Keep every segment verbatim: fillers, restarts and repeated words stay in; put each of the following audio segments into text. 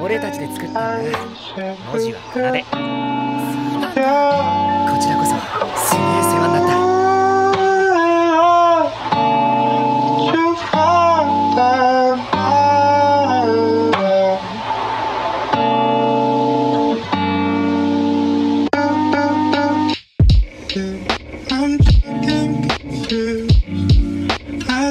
俺たちで作ったんだ。文字は鼻で。こちらこそすげえ世話になった。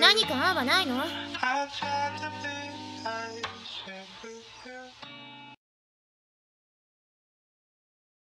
何か案はないの？